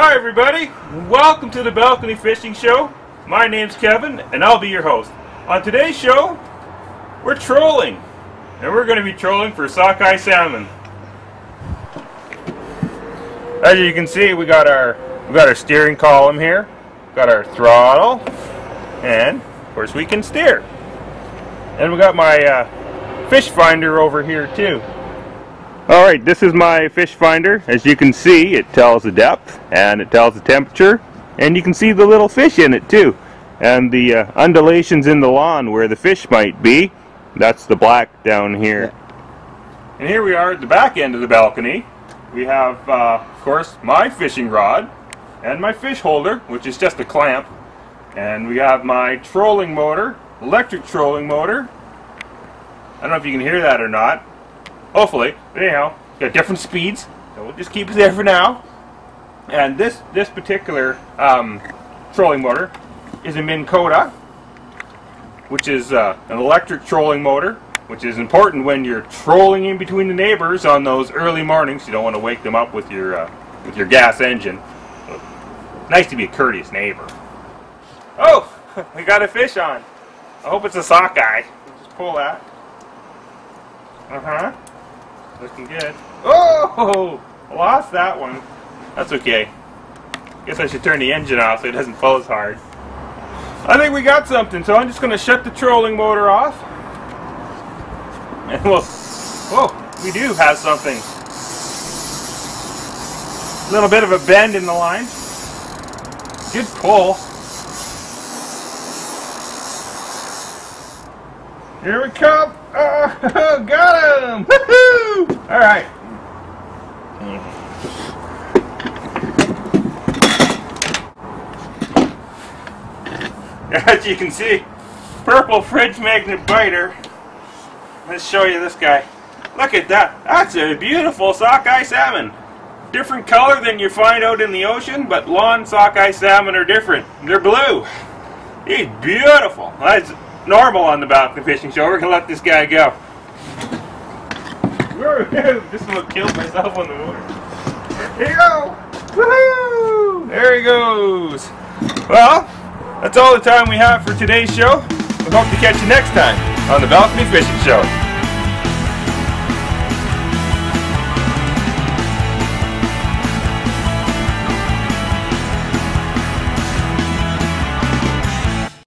Hi everybody, welcome to the Balcony Fishing Show. My name's Kevin and I'll be your host. On today's show, we're trolling. And we're going to be trolling for sockeye salmon. As you can see, we got our steering column here, got our throttle, and of course we can steer. And we got my fish finder over here too. Alright, this is my fish finder. As you can see, it tells the depth and it tells the temperature, and you can see the little fish in it too, and the undulations in the lawn where the fish might be. That's the black down here. And here we are at the back end of the balcony. We have of course my fishing rod and my fish holder, which is just a clamp, and we have my trolling motor, electric trolling motor. I don't know if you can hear that or not. Hopefully, but anyhow, it's got different speeds, so we'll just keep it there for now. And this particular trolling motor is a Minn Kota, which is an electric trolling motor, which is important when you're trolling in between the neighbors on those early mornings. You don't want to wake them up with your gas engine. So, nice to be a courteous neighbor. Oh, we got a fish on. I hope it's a sockeye. We'll just pull that. Uh-huh. Looking good. Oh! I lost that one. That's okay. Guess I should turn the engine off so it doesn't fall as hard. I think we got something, so I'm just going to shut the trolling motor off. And we'll... Whoa! We do have something. A little bit of a bend in the line. Good pull. Here we come! Oh, got him! Woohoo! Alright. As you can see, purple fridge magnet biter. Let's show you this guy. Look at that! That's a beautiful sockeye salmon! Different color than you find out in the ocean, but lawn sockeye salmon are different. They're blue. He's beautiful! That's normal on the Balcony Fishing Show. We're going to let this guy go. This one killed myself on the water. Here you go! Woohoo! There he goes! Well, that's all the time we have for today's show. We hope to catch you next time on the Balcony Fishing Show.